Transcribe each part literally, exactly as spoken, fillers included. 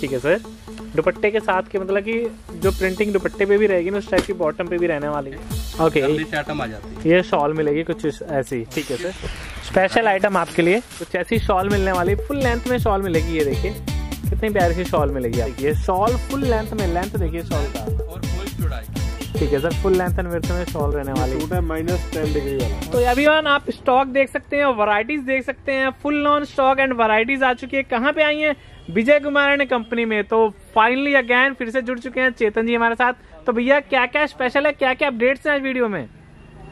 ठीक है सर, दुपट्टे के साथ के मतलब कि जो प्रिंटिंग दुपट्टे पे भी रहेगी ना उस टाइप की बॉटम पे भी रहने वाली है। ओके आइटम आ जाती है, ये शॉल मिलेगी कुछ ऐसी। ठीक है सर, स्पेशल आइटम आपके लिए कुछ ऐसी शॉल मिलने वाली, फुल लेंथ में शॉल मिलेगी। ये देखिए कितनी प्यारी सी शॉल मिलेगी आपकी, ये शॉल फुल लेंथ में, लेंथ देखिए शॉल का। ठीक है sir, full length and width में शॉल रहने वाली, माइनस टेन डिग्री वाला। तो अभिमान आप स्टॉक देख सकते हैं, वैरायटीज देख सकते हैं, full non stock and varieties आ चुकी है। कहाँ पे आई है? विजय कुमार एंड कंपनी में। तो फाइनली अगेन फिर से जुड़ चुके हैं चेतन जी हमारे साथ। तो भैया क्या क्या स्पेशल है, क्या क्या अपडेट्स हैं आज वीडियो में?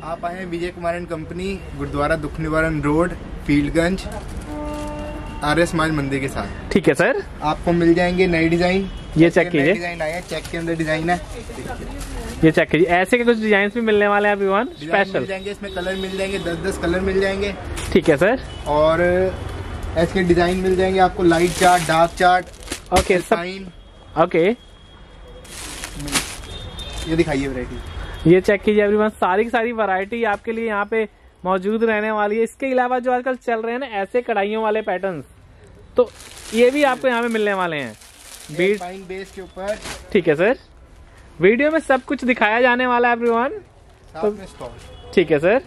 आप आए हैं विजय कुमार एंड कंपनी, गुरुद्वारा दुख निवारण रोड, फील्डगंज, आर्य समाज मंदिर के साथ। ठीक है सर, आपको मिल जाएंगे नए डिजाइन, ये चेक कीजिए, डिजाइन आया चेक के अंदर डिजाइन है, ये चेक कीजिए। ऐसे के कुछ डिजाइन भी मिलने वाले हैं अभिमान, स्पेशल मिल जाएंगे, इसमें कलर मिल जाएंगे, दस दस कलर मिल जाएंगे। ठीक है सर, और ऐसे डिजाइन मिल जाएंगे आपको, light chart, dark chart. Okay sign, okay ये दिखाइए वैरायटी, ये चेक कीजिए एवरीवन, सारी की सारी वैरायटी आपके लिए यहाँ पे मौजूद रहने वाली है। इसके अलावा जो आजकल चल रहे हैं ना ऐसे कढ़ाइयों वाले पैटर्न्स, तो ये भी आपको यहाँ पे मिलने वाले हैं फाइन बेस के ऊपर। ठीक है सर, वीडियो में सब कुछ दिखाया जाने वाला है एवरीवन। तो ठीक है सर,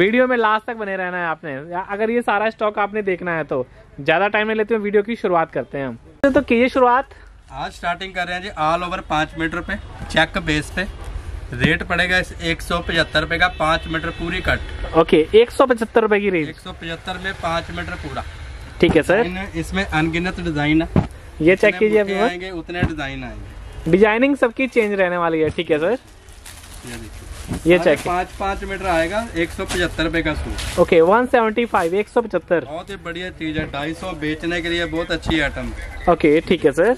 वीडियो में लास्ट तक बने रहना है आपने, अगर ये सारा स्टॉक आपने देखना है। तो ज्यादा टाइम नहीं लेते हैं, वीडियो की शुरुआत करते हैं हम। तो कीजिए शुरुआत, आज स्टार्टिंग कर रहे हैं जी ऑल ओवर पाँच मीटर पे चेक बेस पे, रेट पड़ेगा इस एक सौ पचहत्तर रुपए का, पाँच मीटर पूरी कट। ओके एक सौ पचहत्तर रुपए की रेट, एक सौ पचहत्तर में पाँच मीटर पूरा। ठीक है सर, इसमें अनगिनत डिजाइन है, ये चेक कीजिए, उतने डिजाइन आएंगे, डिजाइनिंग सबकी चेंज रहने वाली है। ठीक है सर, ये देखिए ये चेक, पाँच पाँच मीटर आएगा, एक सौ पचहत्तर रुपए का suit. Okay one seventy five, एक सौ पचहत्तर, बहुत ही बढ़िया चीज है, ढाई सौ बेचने के लिए बहुत अच्छी आइटम। ओके ठीक है सर,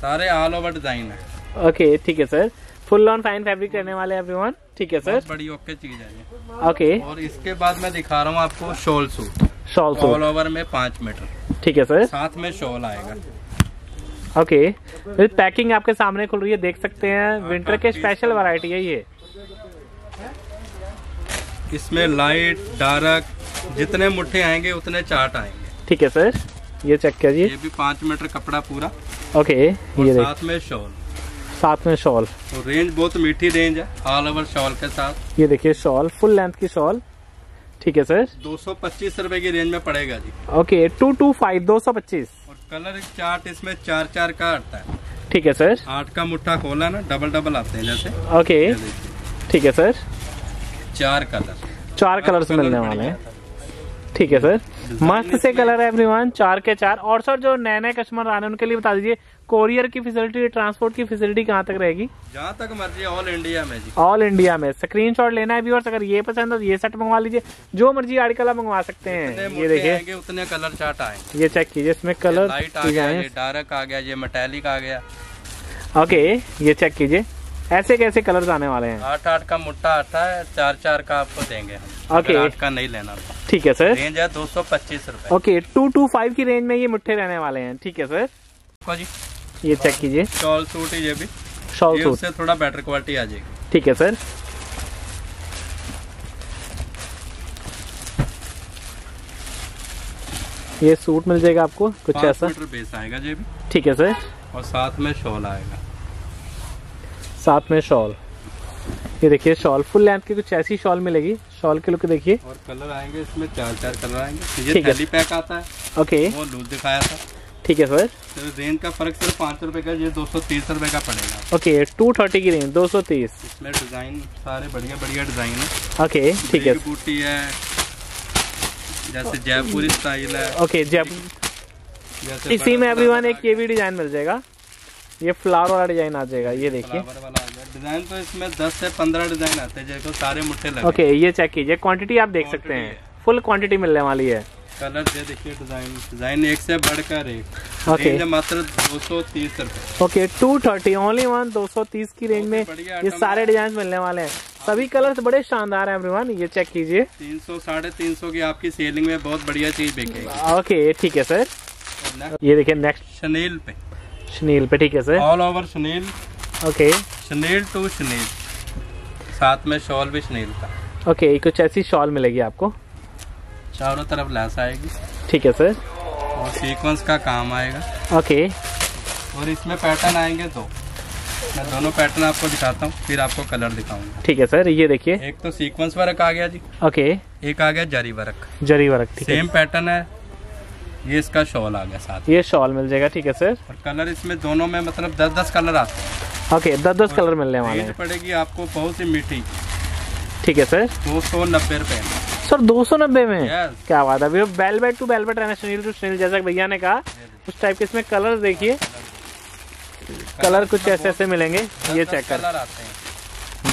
सारे ऑल ओवर डिजाइन है। ओके ठीक है sir, full on fine fabric रहने वाले एवरीवन। ठीक है सर, बड़ी ओके चीज है। ओके और इसके बाद मैं दिखा रहा हूँ आपको shawl suit, shawl suit all over में पाँच मीटर। ठीक है सर, साथ में शॉल आएगा। ओके पैकिंग आपके सामने खुल रही है, देख सकते हैं, विंटर के स्पेशल वैरायटी है ये। इसमें लाइट डार्क जितने मुट्ठे आएंगे उतने चार्ट आएंगे। ठीक है सर, ये चेक कीजिए, ये भी पाँच मीटर कपड़ा पूरा। ओके ये साथ में शॉल, साथ में शॉल, तो रेंज बहुत मीठी रेंज है, ऑल ओवर शॉल के साथ। ये देखिए शॉल, फुल लेंथ की शॉल। ठीक है सर, दो सौ पच्चीस रुपए की रेंज में पड़ेगा जी। ओके टू टू फाइव, दो सौ पच्चीस। और कलर चार्ट इसमें चार चार का आता है। ठीक है सर, आठ का मुठ्ठा खोला ना, डबल डबल आते हैं जैसे। ओके ठीक है सर, चार कलर, चार कलर्स मिलने वाले हैं। ठीक है सर, मस्त से कलर है एवरीवन, चार के चार। और सर जो नए नए कस्टमर आने उनके लिए बता दीजिए, कोरियर की फैसिलिटी, ट्रांसपोर्ट की फैसिलिटी कहाँ तक रहेगी? जहाँ तक मर्जी, ऑल इंडिया में जी, ऑल इंडिया में। स्क्रीनशॉट लेना है व्यूअर्स, अगर ये पसंद हो तो ये सेट मंगवा लीजिए, जो मर्जी आर्टिकल मंगवा सकते हैं। ये देखिए उतने कलर चार्ट आएंगे, ये चेक कीजिए, इसमें कलर लाइट आ गया, ये डार्क आ गया, ये मेटालिक आ गया। ओके ये चेक कीजिए, ऐसे कैसे कलर्स आने वाले हैं। आठ आठ का मुट्ठा आता है, चार चार का आपको देंगे। ओके आठ का नहीं लेना। ठीक है सर, रेंज है दो सौ पच्चीस रूपए। ओके टू टू फाइव की रेंज में ये मुट्ठे रहने वाले हैं। ठीक है सर, जी ये चेक कीजिए, शॉल सूट है, ये भी शॉल सूट से थोड़ा बेटर क्वालिटी आ जाएगी। ठीक है सर, ये सूट मिल जाएगा आपको कुछ ऐसा, बेस आएगा ये भी। ठीक है सर, और साथ में शॉल आएगा, साथ में शॉल। ये देखिए शॉल, फुल लेंथ की कुछ ऐसी शॉल मिलेगी, शॉल के लुक देखिए, और कलर आएंगे इसमें चार चार कलर आएंगे। ये थैली पैक आता है। ओके वो लूज दिखाया था। ठीक है सर, तो रेंज का फर्क सिर्फ पाँच रुपए का, ये दो सौ तीस रुपए का पड़ेगा। ओके टू थर्टी की रेंज, दो सौ तीस। इसमें डिजाइन सारे बढ़िया बढ़िया डिजाइन है। ओके ठीक है, बूटी है जैसे जयपुरी स्टाइल है। ओके जयपुर, इसी में एवरीवन एक ये भी डिजाइन मिल जाएगा, ये फ्लावर वाला डिजाइन आ जाएगा। ये देखिए डिजाइन, तो इसमें दस से पंद्रह डिजाइन आते हैं जो सारे मुट्ठे लगे। ओके ये चेक कीजिए, क्वांटिटी आप देख सकते हैं, फुल क्वांटिटी मिलने वाली है। कलर ये देखिए, डिजाइन डिजाइन एक से बढ़कर एक। ओके मात्र दो सौ तीस रुपए। Okay two thirty, only one दो सौ तीस की रेंज में ये सारे डिजाइन मिलने वाले हैं, सभी कलर्स बड़े शानदार हैं एवरीवन। ये चेक कीजिए, तीन सौ साढ़े तीन सौ की आपकी सेलिंग में बहुत बढ़िया चीज बिकेगी। ओके ठीक है सर, ये देखिए नेक्स्ट शनील पे, शनील पे। ठीक है sir, all over chenille. Okay chenille to chenille, साथ में शॉल भी शनील का। ओके okay, कुछ ऐसी शॉल मिलेगी आपको, चारों तरफ लैस आएगी। ठीक है सर, और सीक्वेंस का काम आएगा। ओके okay, और इसमें पैटर्न आएंगे दो, मैं दोनों पैटर्न आपको दिखाता हूँ फिर आपको कलर दिखाऊंगा। ठीक है सर, ये देखिए एक तो सीक्वेंस वर्क आ गया जी, ओके, एक आ गया zari work. Zari work same pattern है, ये इसका शॉल आ गया साथ, ये शॉल मिल जाएगा। ठीक है सर, और कलर इसमें दोनों में मतलब दस दस कलर आते हैं। ओके, दस दस कलर मिलने वाले हैं। पड़ेगी आपको बहुत सी मीठी। ठीक है सर, दो सौ नब्बे रुपए सर, दो सौ नब्बे में yes. क्या बात है। अभी वेलवेट टू वेलवेट रहना, सुनील टू सुनील, जैसा भैया ने कहा उस टाइप के। इसमें कलर देखिए, कलर कुछ ऐसे ऐसे मिलेंगे, ये चेक कर,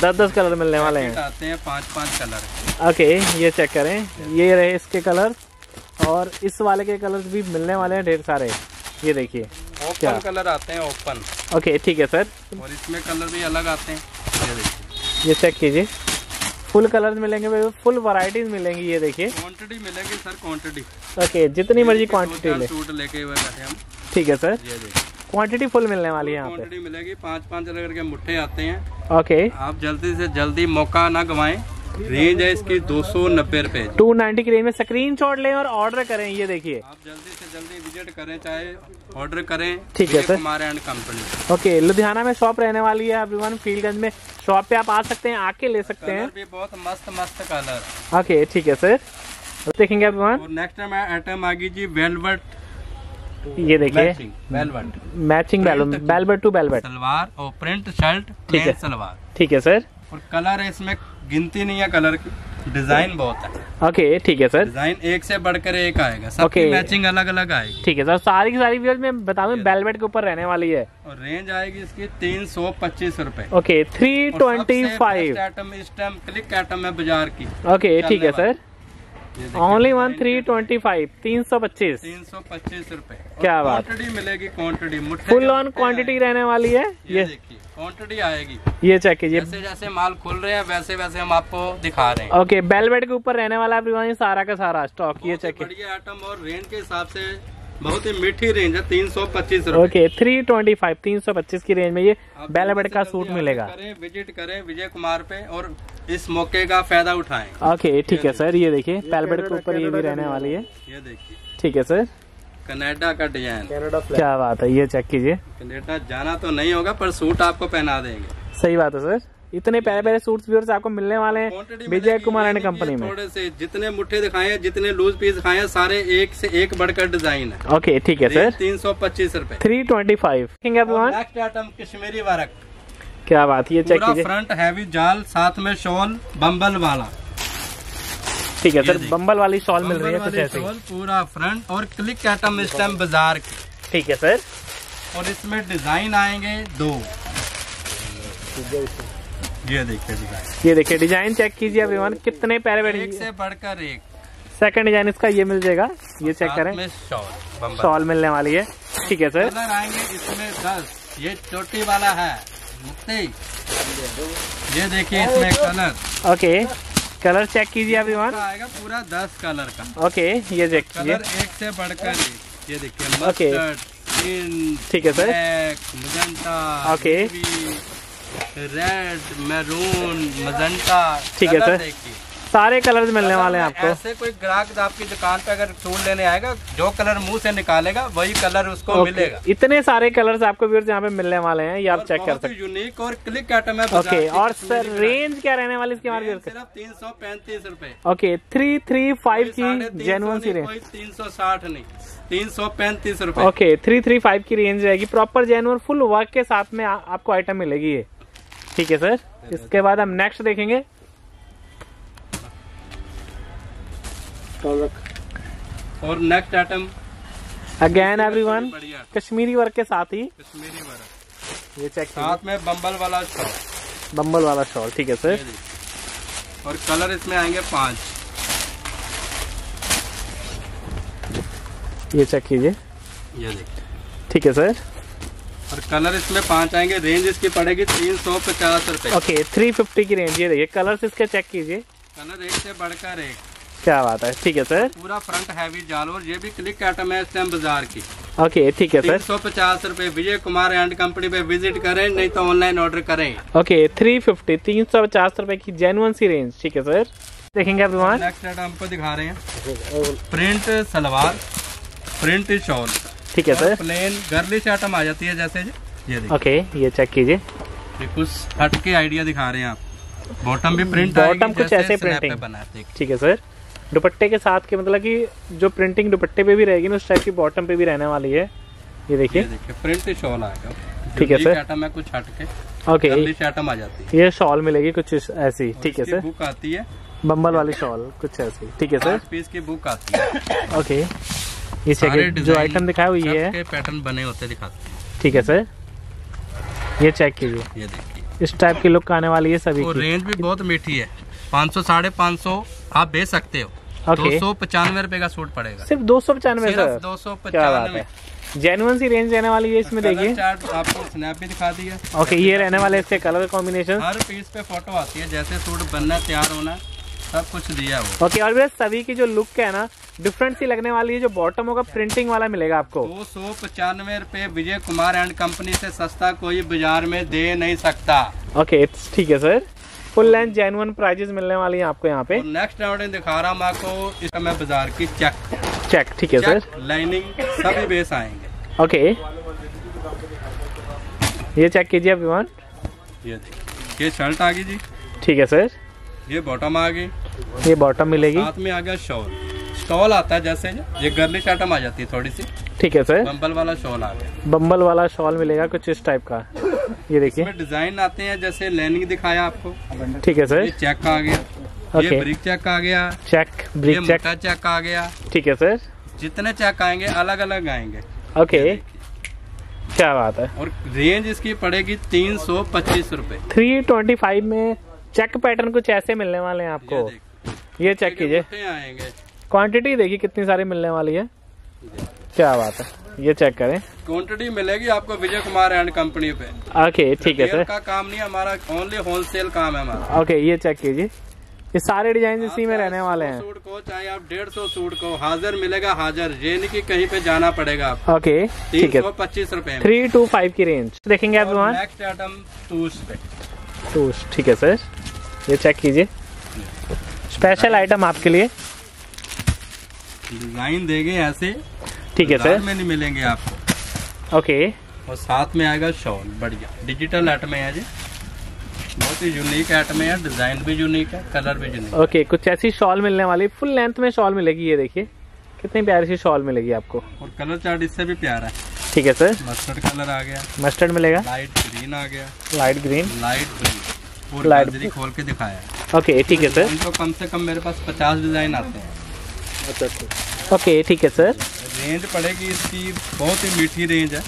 दस दस कलर मिलने वाले हैं, आते हैं पाँच पाँच कलर। ओके, ये चेक करें, ये रहे इसके कलर और इस वाले के कलर्स भी मिलने वाले हैं ढेर सारे। ये देखिए ओपन कलर आते हैं, ओपन। ओके ठीक है सर, और इसमें कलर भी अलग आते हैं, ये देखिए, ये चेक कीजिए, फुल कलर्स मिलेंगे, फुल वैरायटीज मिलेंगी। ये देखिए क्वांटिटी मिलेगी सर, क्वांटिटी। ओके, जितनी मर्जी क्वांटिटी ले, सूट लेके बैठे हम। ठीक है सर, क्वांटिटी फुल मिलने वाली है, यहाँ पे मिलेगी पाँच पाँच अलग के मुट्ठे आते हैं। ओके, आप जल्दी से जल्दी मौका ना गंवाएं। रेंज है इसकी दो सौ नब्बे रुपए, टू नाइन्टी की रेंज में। स्क्रीनशॉट लें और ऑर्डर करें। ये देखिए आप जल्दी से जल्दी विजिट करें, चाहे ऑर्डर करें। ठीक है sir, Kumar and company. Okay, Ludhiana में शॉप रहने वाली है एवरीवन, फील्डगंज में शॉप पे आप आ सकते हैं, आके ले सकते हैं। भी बहुत मस्त मस्त कलर। ओके ठीक है सर, देखेंगे एवरीवन। नेक्स्ट टाइम आइटम आ गई जी वेलवेट, ये देखिए velvet matching, velvet to velvet salwar और प्रिंट शर्ट, प्लेन सलवार। ठीक है सर, और कलर है इसमें गिनती नहीं है कलर की, डिजाइन बहुत है। ओके ठीक है सर, डिजाइन एक से बढ़कर एक आएगा, सबकी मैचिंग अलग अलग आएगी। ठीक है सर, सारी की सारी व्यूअर्स में बताऊं वेलवेट के ऊपर रहने वाली है, और रेंज आएगी इसकी तीन सौ पच्चीस रूपए। Okay, three twenty five item इस टाइम क्लिक आइटम है बाजार की। ओके ठीक है sir, only one three twenty five, तीन सौ पच्चीस तीन सौ पच्चीस रूपए। क्या बात, क्वांटिटी मिलेगी, क्वांटिटी फुल ऑन क्वांटिटी रहने वाली है। ये देखिए क्वांटिटी आएगी, ये चेक कीजिए, जैसे जैसे माल खुल रहे हैं वैसे वैसे हम आपको दिखा रहे हैं। ओके, बेलवेट के ऊपर रहने वाला है सारा का सारा स्टॉक। ये चेक कीजिए, बढ़िया आइटम और रेंज के हिसाब से बहुत ही मीठी रेंज है, तीन सौ पच्चीस। ओके, थ्री ट्वेंटी फाइव तीन सौ पच्चीस की रेंज में ये बेलवेट का सूट मिलेगा। विजिट करें विजय कुमार पे और इस मौके का फायदा उठाएं। ओके ठीक है सर, ये देखिए बेलवेट के ऊपर ये भी रहने वाली है। ये देखिए, ठीक है सर, कनाडा का डिजाइन, क्या बात है। ये चेक कीजिए, कनाडा जाना तो नहीं होगा पर सूट आपको पहना देंगे। सही बात है सर, इतने पहले पहले सूट्स व्यूअर्स आपको मिलने वाले हैं विजय कुमार एंड कंपनी में। थोड़े से जितने मुट्ठे दिखाए हैं, जितने लूज पीस दिखाए हैं, सारे एक से एक बढ़कर डिजाइन है। ओके ठीक है सर, तीन सौ पच्चीस रूपए, three twenty five. Next item Kashmiri work, क्या बात, ये चेक कीजिए, फ्रंट हैवी जाल साथ में शॉल बम्बल वाला। ठीक है सर, बम्बल वाली शॉल मिल रही है कुछ ऐसे, पूरा फ्रंट और क्लिक आइटम इस टाइम बाजार की। ठीक है सर, और इसमें डिजाइन आएंगे दो, ये देखिए डिजाइन, ये देखिए डिजाइन चेक कीजिए एवरीवन, कितने प्यारे प्यारे, एक से बढ़कर एक। सेकंड डिजाइन इसका ये मिल जाएगा, ये चेक करें, शॉल शॉल मिलने वाली है। ठीक है सर, आएंगे इसमें दस, ये चोटी वाला है, ये देखिए इसमें कलर। ओके, कलर चेक कीजिए एवरीवन, आएगा पूरा दस कलर का। ओके, ये चेक कीजिए, एक से बढ़कर एक। ये देखिए मस्टर्ड, ग्रीन, ठीक है sir, magenta, okay, red, maroon, magenta. ठीक है सर, सारे कलर्स मिलने वाले हैं आपको। ऐसे कोई ग्राहक आपकी दुकान पे अगर सूट लेने आएगा, जो कलर मुंह से निकालेगा वही कलर उसको okay. मिलेगा। इतने सारे कलर्स आपको व्यूअर्स यहाँ पे मिलने वाले हैं, ये आप चेक कर सकते हैं। यूनिक और क्लिक आइटम है। ओके, और सर रेंज क्या रहने वाली इसके मार्केट से? सिर्फ तीन सौ पैंतीस रूपए। ओके, थ्री थ्री फाइव की जेन्युइन सी रेंज, तीन सौ साठ नहीं, तीन सौ पैंतीस रूपए। ओके, थ्री थ्री फाइव की रेंज रहेगी, प्रॉपर जेन्युइन फुल वर्क के साथ में आपको आइटम मिलेगी ये। ठीक है सर, इसके बाद हम नेक्स्ट देखेंगे और next item again everyone Kashmiri work के साथ ही, कश्मीरी वर्क, ये चेक साथ में बम्बल वाला शॉल, बम्बल वाला शॉल। ठीक है सर, और कलर इसमें आएंगे पांच, ये चेक कीजिए, ये देखिए। ठीक है सर, और कलर इसमें पांच आएंगे, रेंज इसकी पड़ेगी तीन सौ पचास रूपए। ओके, थ्री फिफ्टी की रेंज। ये देखिए कलर इसके चेक कीजिए, कलर एक से बढ़कर एक। क्या बात है। ठीक है सर, पूरा फ्रंट हैवी जाल और ये भी क्लिक आइटम है स्टैम्प बाजार की। ओके ठीक है सर, सौ पचास रूपए। विजय कुमार एंड कंपनी पे विजिट करें, नहीं तो ऑनलाइन ऑर्डर करें। ओके, थ्री फिफ्टी तीन सौ पचास रूपए की जेन्युइन सी रेंज। ठीक है सर, देखेंगे आप वहाँ नेक्स्ट आइटम हमको दिखा रहे हैं, प्रिंट सलवार, प्रिंट शॉल। ठीक है सर। प्लेन गर्लिश आइटम आ जाती है जैसे ये ओके ये चेक कीजिए, कुछ हट के आइडिया दिखा रहे हैं आप। बॉटम भी प्रिंट बॉटम कुछ ऐसे प्रिंटिंग बनाते हैं। ठीक है सर, दुपट्टे के साथ के मतलब कि जो प्रिंटिंग दुपट्टे पे भी रहेगी ना उस टाइप की बॉटम पे भी रहने वाली है। ये देखिए प्रिंट शॉल आएगा। ठीक है सर, आइटम है कुछ हट के ओके आइटम आ जाती है। ये शॉल मिलेगी कुछ ऐसी। ठीक है सर, बुक आती है बम्बल वाली शॉल कुछ ऐसी। ठीक है सर, पीस की बुक आती है। ओके ये चेक जो आइटम दिखाया हुआ है पैटर्न बने होते दिखाते हैं। ठीक है सर, ये चेक कीजिए, ये देखिए इस टाइप की लुक आने वाली है सभी की। रेंज भी बहुत मीठी है, पाँच सौ साढ़े पाँच सौ आप बेच सकते हो। दो सौ पचानवे रुपए का सूट पड़ेगा, सिर्फ दो सौ पचानवे दो सौ पचानवे जेन्युइन सी रेंज रहने वाली है। इसमें देखिए आपको स्नैप भी दिखा दिया। ओके ये रहने वाले इसके कलर कॉम्बिनेशन, हर पीस पे फोटो आती है, जैसे सूट बनना तैयार होना सब कुछ दिया हुआ। ओके और भैया सभी की जो लुक है ना डिफरेंट सी लगने वाली है। जो बॉटम होगा प्रिंटिंग वाला मिलेगा आपको। दो सौ पचानवे रूपए विजय कुमार एंड कंपनी से सस्ता कोई बाजार में दे नहीं सकता। ओके ठीक है sir, full length genuine prices मिलने वाली है आपको यहाँ पे। नेक्स्ट ऑर्डर दिखा रहा हूँ आपको इस समय बाजार की चेक चेक। ठीक है सर, लाइनिंग सभी बेस आएंगे। ओके ये चेक कीजिए आप विमान, ये ये शर्ट आ गई जी। ठीक है सर, ये बॉटम आ गई, ये बॉटम मिलेगी, साथ में आ गया शॉल। शॉल आता है जैसे ये गर्लिश आइटम आ जाती है थोड़ी सी। ठीक है सर, बम्बल वाला शॉल आ गया, बम्बल वाला शॉल मिलेगा कुछ इस टाइप का। ये देखिए इसमें डिजाइन आते हैं जैसे लाइनिंग दिखाया आपको। ठीक है सर, ये चेक आ गया, okay. ये ब्रिक चेक आ गया, चेक ब्रिक चेक मोटा चेक आ गया। ठीक है सर, जितने चेक आएंगे अलग अलग आएंगे। ओके क्या बात है। और रेंज इसकी पड़ेगी तीन सौ पच्चीस रूपए थ्री ट्वेंटी फाइव में। चेक पैटर्न कुछ ऐसे मिलने वाले हैं आपको, ये चेक कीजिए आएंगे। क्वांटिटी देखिए कितनी सारी मिलने वाली है, क्या बात है। ये चेक करें, क्वांटिटी मिलेगी आपको विजय कुमार एंड कंपनी पे। ओके ठीक है सर, का काम नहीं हमारा, ओनली होलसेल काम है हमारा। ओके ये चेक कीजिए, ये सारे डिजाइन इसी में रहने वाले हैं। सूट को चाहे आप डेढ़ सौ सूट को हाजिर मिलेगा हाजिर, ये नहीं की कहीं पे जाना पड़ेगा आपको। ओके ठीक है, पच्चीस रूपए थ्री टू फाइव की रेंज देखेंगे आप वहाँ। नेक्स्ट आइटम टूस पे टूस। ठीक है सर, ये चेक कीजिए, स्पेशल आइटम आपके लिए डिजाइन देंगे ऐसे। ठीक है सर, में नहीं मिलेंगे आपको। ओके और साथ में आएगा शॉल, बढ़िया डिजिटल आइटम है जी, बहुत ही यूनिक आइटम है, डिजाइन भी यूनिक है, कलर भी यूनिक। ओके कुछ ऐसी शॉल मिलने वाली, फुल लेंथ में शॉल मिलेगी। ये देखिए कितनी प्यारी सी शॉल मिलेगी आपको, और कलर चार्ट इससे भी प्यारा है। ठीक है सर, मस्टर्ड कलर आ गया, मस्टर्ड मिलेगा, लाइट ग्रीन आ गया, light green light green light खोल के दिखाया। ओके ठीक है सर, इनको कम से कम मेरे पास पचास डिजाइन आते हैं। ओके ठीक है सर, रेंज पड़ेगी इसकी बहुत ही मीठी रेंज है,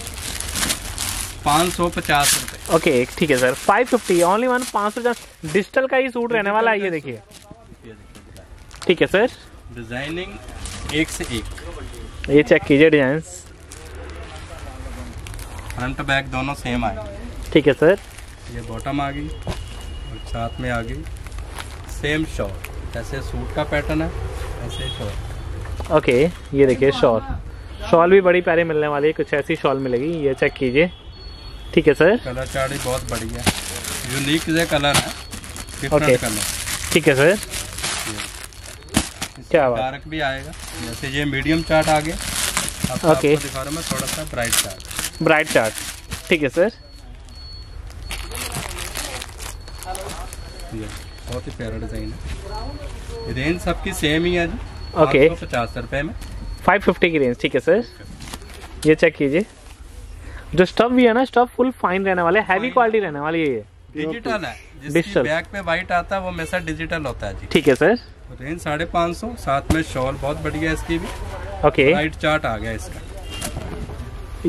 पाँच सौ पचास रूपए। ओके ठीक है sir, five fifty only one पाँच सौ पचास डिजिटल का ही सूट रहने वाला है। ये देखिए, ठीक है सर, डिजाइनिंग एक से एक। ये चेक कीजिए डिजाइन, फ्रंट बैक दोनों सेम आए। ठीक है सर, ये बॉटम आ गई और साथ में आ गई सेम शॉर्ट, जैसे सूट का पैटर्न है ऐसे शॉर्ट। ओके okay, ये देखिए शॉल, शॉल भी बड़ी प्यारी मिलने वाली है, कुछ ऐसी शॉल मिलेगी। ये चेक कीजिए। ठीक है सर, कलर चार्ट बहुत बढ़िया, यूनिक से कलर है, डिफरेंट okay. कलर। ठीक है सर, क्या बात, डार्क भी आएगा, जैसे ये मीडियम चार्ट आ गया। Okay okay. दिखा रहा हूँ मैं थोड़ा सा ब्राइट चार्ट, ब्राइट चार्ट। ठीक है सर, बहुत ही प्यारा डिजाइन है, रेंज सबकी सेम ही है जी। ओके पचास रुपए में फाइव फिफ्टी की रेंज। ठीक है सर, ये चेक कीजिए, जो स्टफ भी है ना स्टफ फुल फाइन रहने वाले, हैवी क्वालिटी रहने वाली है। ये डिजिटल है, डिजिटल बैक पे वाइट आता है वो हमेशा डिजिटल होता है जी। ठीक है सर, रेंज साढ़े पाँच सौ, साथ में शॉल बहुत बढ़िया इसकी भी। ओके वाइट चार्ट आ गया इसका,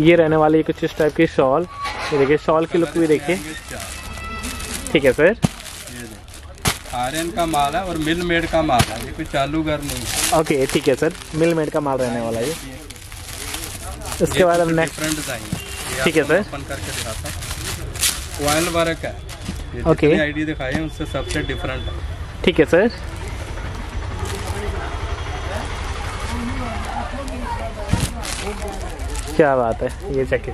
ये रहने वाली कुछ इस टाइप की शॉल। ये देखिए शॉल की लुक भी देखिए। ठीक है सर, आर्यन का माल है और मिल मेड का माल है, ये कोई चालू घर नहीं है। ओके ठीक है सर, मिल मेड का माल रहने वाला है। इसके बाद हम नेक्स्ट डिफरेंट डिजाइन। ठीक है सर, ओपन करके दिखाता हूं, ऑयल वर्क है। ओके आईडी दिखाई है उससे सबसे डिफरेंट है। ठीक है सर, क्या बात है। ये चेक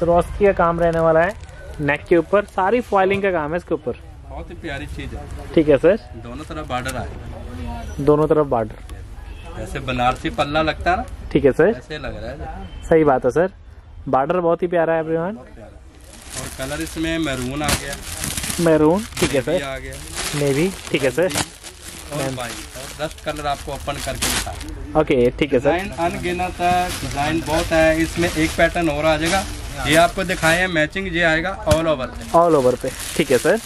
सरोस्की का काम रहने वाला है, नेक के ऊपर सारी फॉइलिंग का काम है इसके ऊपर, बहुत ही प्यारी चीज है। ठीक है सर, दोनों तरफ बॉर्डर आएगा, दोनों तरफ बॉर्डर, जैसे बनारसी पल्ला लगता है ना ठीक है सर, ऐसे लग रहा है। सही बात है सर, बॉर्डर बहुत ही प्यारा है एवरीवन। और कलर इसमें मैरून आ गया, मैरून ठीक है सर, आ गया नेवी ठीक है सर, और दस कलर आपको ओपन करके दिखा। ओके ठीक है सर, डिजाइन अनगिनत है, डिजाइन बहुत है। इसमें एक पैटर्न और आ जाएगा, ये आपको दिखाया मैचिंग, ये आएगा ऑल ओवर पे, ऑल ओवर पे ठीक है सर।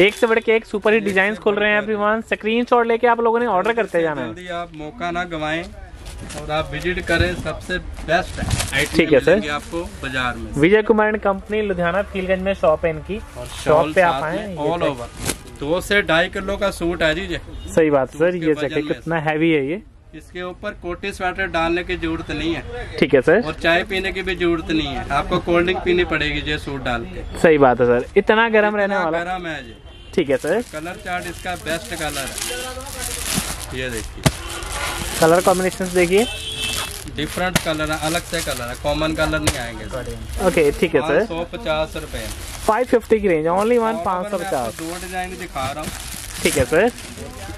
एक से बढ़ के एक सुपर हिट डिजाइन खोल रहे हैं एवरीवन, स्क्रीनशॉट लेके आप लोगों ने ऑर्डर करते जाना है, जल्दी आप मौका ना गंवाएं और आप विजिट करें, सबसे बेस्ट है। ठीक है सर, आपको बाजार में विजय कुमार एंड कंपनी लुधियाना फील्डगंज में शॉप है इनकी, और शॉप पे आप आए। ऑल ओवर दो से ढाई किलो का सूट है जी। सही बात सर, ये जैकेट कितना हैवी है ये, इसके ऊपर कोटी स्वेटर डालने की जरूरत नहीं है। ठीक है सर, और चाय पीने की भी जरूरत नहीं है, आपको कोल्ड ड्रिंक पीनी पड़ेगी ये सूट डाल के। सही बात है सर, इतना गर्म रहने वाला, गर्म है जी। ठीक है सर, कलर चार्ट इसका बेस्ट कलर है, ये देखिए कलर कॉम्बिनेशन देखिए, डिफरेंट कलर है, अलग से कलर है, कॉमन कलर नहीं आएंगे। ओके ठीक है सर, सौ पचास रूपये, फाइव फिफ्टी की रेंज, ओनली वन पाँच सौ पचास। दो डिजाइन दिखा रहा हूँ ठीक है सर,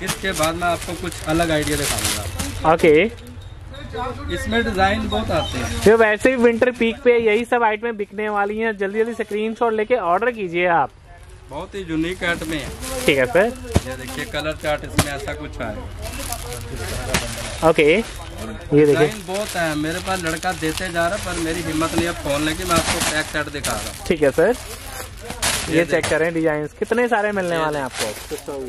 इसके बाद मैं आपको कुछ अलग आइडिया दिखाऊंगा। Okay okay. इसमें डिजाइन बहुत आते हैं, जो वैसे भी विंटर पीक पे यही सब आइटमें बिकने वाली हैं, जल्दी जल्दी स्क्रीनशॉट लेके ऑर्डर कीजिए आप, बहुत ही यूनिक आइटमें हैं। ठीक है सर, ये देखिए कलर चार्ट इसमें ऐसा कुछ है। Okay okay. ये देखिए बहुत है, मेरे पास लड़का देते जा रहा पर मेरी हिम्मत नहीं अब खोलने की, मैं आपको पैक चार्ट दिखा रहा हूँ। ठीक है सर, ये, ये चेक करें डिजाइन कितने सारे मिलने वाले हैं आपको,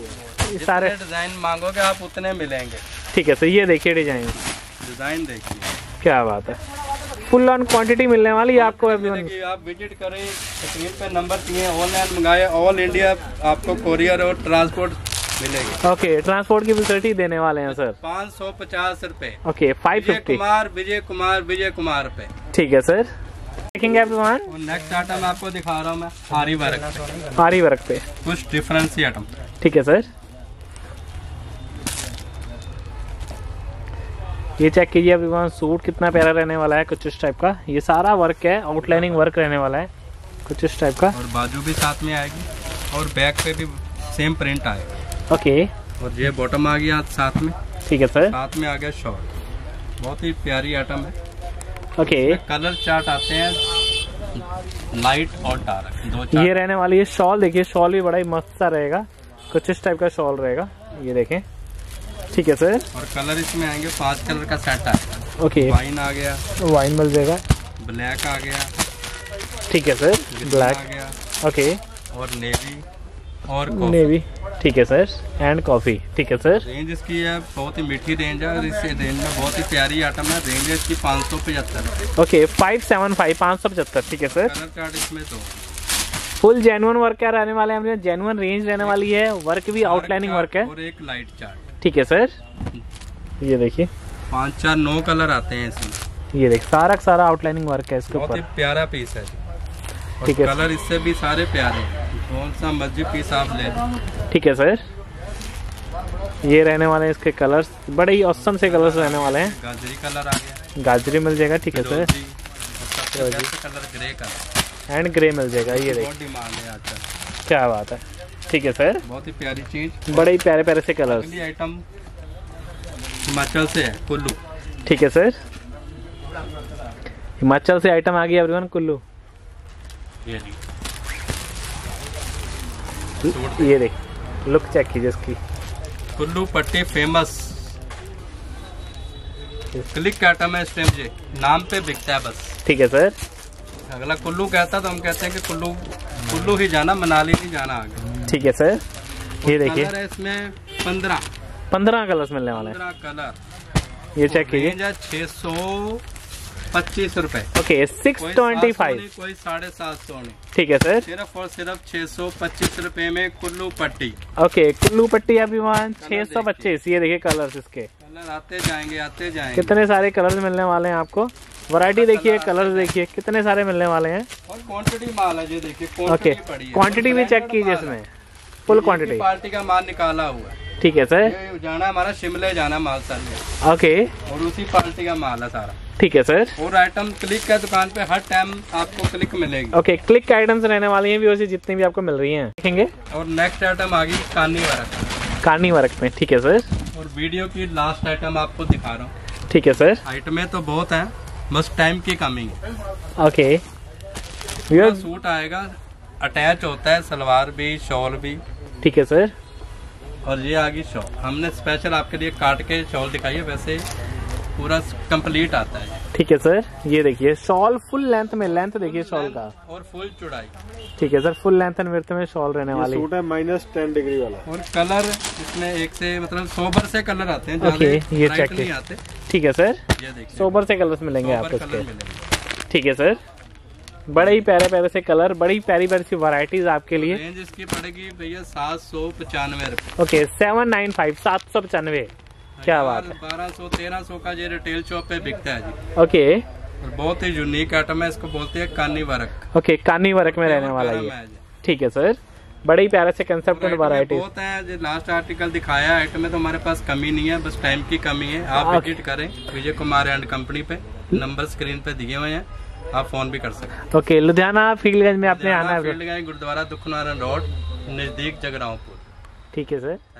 ये सारे डिजाइन मांगोगे आप उतने मिलेंगे। ठीक है सर, ये देखिए डिजाइन, डिजाइन देखिए क्या बात है, फुल ऑन क्वांटिटी मिलने वाली है आपको। आप विजिट करें, स्क्रीन पे नंबर दिए, ऑनलाइन मंगाए, ऑल इंडिया आपको कोरियर और ट्रांसपोर्ट मिलेगा। ओके okay, ट्रांसपोर्ट की फैसिलिटी देने वाले हैं सर, पाँच सौ पचास रूपए। Okay five fifty, Vijay Kumar Vijay Kumar पे। ठीक है सर, नेक्स्ट आइटम आपको दिखा रहा हूँ मैं, आरी वर्क, आरी वर्क पे कुछ डिफरेंस ही आइटम। ठीक है सर, ये चेक कीजिए अभिमान, सूट कितना प्यारा रहने वाला है, कुछ इस टाइप का, ये सारा वर्क है, आउटलाइनिंग वर्क रहने वाला है कुछ इस टाइप का, और बाजू भी साथ में आएगी और बैक पे भी सेम प्रिंट आएगा। ओके और ये बॉटम आ गया साथ में। ठीक है सर, साथ में आ गया शॉर्ट, बहुत ही प्यारी आइटम है। Okay okay. कलर चार्ट आते हैं लाइट और डार्क दो चार्ट। ये रहने वाली है शॉल, देखिए शॉल भी बड़ा ही मस्त सा रहेगा, कुछ इस टाइप का शॉल रहेगा, ये देखें। ठीक है सर, और कलर इसमें आएंगे पांच कलर का सेट आएगा। Okay okay. वाइन आ गया, वाइन मिल जाएगा, ब्लैक आ गया। ठीक है सर, ब्लैक आ गया। Okay okay. और नेवी और नेवी। ठीक है सर, एंड कॉफी। ठीक है सर, रेंज इसकी है बहुत ही मीठी रेंज है, और इस रेंज में बहुत ही प्यारी आइटम है, रेंज है इसकी पाँच सौ पचहत्तर। ओके फाइव सेवन फाइव, पाँच सौ पचहत्तर। ठीक है सर, कलर चार्ट इसमें तो फुल जेन्युइन वर्क क्या रहने वाले हैं, जेन्युइन रेंज रहने वाली है, वर्क भी आउटलाइनिंग वर्क है, और एक लाइट चार्ट। ठीक है सर, ये देखिए पाँच चार नौ कलर आते हैं इसमें, ये देखिए सारा सारा आउटलाइनिंग वर्क है, इसके ऊपर प्यारा पीस है। ठीक है, कलर इससे भी सारे प्यारे हैं, कौन सा मर्जी पीस आप ले। ठीक है सर, ये रहने वाले हैं इसके कलर्स, बड़े ही औसम से कलर्स रहने वाले हैं, गाजरी कलर आ गया, गाजरी मिल जाएगा। ठीक है sir, colour grey colour and grey मिल जाएगा, ये देखिए क्या बात है। ठीक है सर, बहुत ही प्यारी चीज, बड़े ही प्यारे प्यारे से कलर। अगली आइटम हिमाचल से है, कुल्लू। ठीक है सर, हिमाचल से आइटम आ गई एवरीवन, कुल्लू। ये देख लुक चेक कीजिए इसकी, कुल्लू पट्टी फेमस क्लिक कहता है, इस टाइम जी नाम पे बिकता है बस। ठीक है सर, अगला कुल्लू कहता तो हम कहते हैं कि कुल्लू कुल्लू ही जाना, मनाली नहीं जाना आगे। ठीक है सर, ये देखिए इसमें पंद्रह पंद्रह कलर मिलने वाले हैं, कलर ये चेक कीजिए, छह सौ पच्चीस रूपए। ओके सिक्स ट्वेंटी फाइव, कोई साढ़े सात सौ। ठीक है सर, सिर्फ और सिर्फ छह सौ पच्चीस रूपए में कुल्लू पट्टी। ओके कुल्लू पट्टी अभिमान छह सौ पच्चीस। ये देखिए कलर्स, इसके कलर आते जाएंगे आते जाएंगे, कितने सारे कलर्स मिलने वाले हैं आपको, वैरायटी देखिए, कलर्स देखिए कितने सारे मिलने वाले हैं, और क्वांटिटी माल है ये देखिए। ओके क्वांटिटी भी चेक कीजिए, इसमें फुल क्वांटिटी पार्टी का माल निकाला हुआ है। ठीक है सर, जाना हमारा शिमला जाना माल सारा। ओके और उसी पार्टी का माल है सारा। ठीक है सर, और आइटम क्लिक का दुकान पे हर टाइम आपको क्लिक मिलेगी। ओके क्लिक का आइटम्स रहने वाली हैं भी, वैसे जितनी भी आपको मिल रही हैं देखेंगे। और नेक्स्ट आइटम आ गई कान्नी वर्क, कान्नी वर्क में। ठीक है सर, और वीडियो की लास्ट आइटम आपको दिखा रहा हूँ। ठीक है सर, आइटमें तो बहुत है, बस टाइम की कमी है। ओके, सूट आएगा, अटैच होता है, सलवार भी शॉल भी। ठीक है सर, और ये आ गई शॉल, हमने स्पेशल आपके लिए काट के शॉल दिखाई है, वैसे पूरा कंप्लीट आता है। ठीक है सर, ये देखिए शॉल फुल लेंथ में, लेंथ देखिए शॉल का और फुल चौड़ाई। ठीक है sir, full length and width में शॉल रहने वाली। सूट है माइनस टेन डिग्री वाला, और कलर इसमें एक से मतलब सोबर से कलर आते हैं। ओके, ये चेक नहीं आते। ठीक है सर, ये देखिए सोबर से कलर मिलेंगे आपको। ठीक है सर, बड़े ही प्यारे प्यारे से कलर, बड़ी प्यारी प्यारी सी वैरायटीज आपके लिए। रेंज इसकी पड़ेगी भैया सात सौ पचानवे। ओके, सेवन नाइन फाइव, सात सौ पचानवे। क्या बात है, बारह सौ तेरह सौ का ये रिटेल शॉप पे बिकता है जी। ओके, बहुत ही यूनिक आइटम है, इसको बोलते हैं Kani work. Okay, Kani work में रहने वाला ये। ठीक है सर, बड़े ही प्यारे से कंसेप्ट और वैरायटी बहुत है। लास्ट आर्टिकल दिखाया आइटम में तो हमारे पास कमी नहीं है, बस टाइम की कमी है। आप विजिट करें विजय कुमार एंड कंपनी पे, नंबर स्क्रीन पे दिए हुए हैं, आप फोन भी कर सकते हैं। ओके, लुधियाना फील्डगंज में आपने आना है। फील्डगंज गुरुद्वारा दुख निवारण रोड, नजदीक जगराओं। ठीक है सर।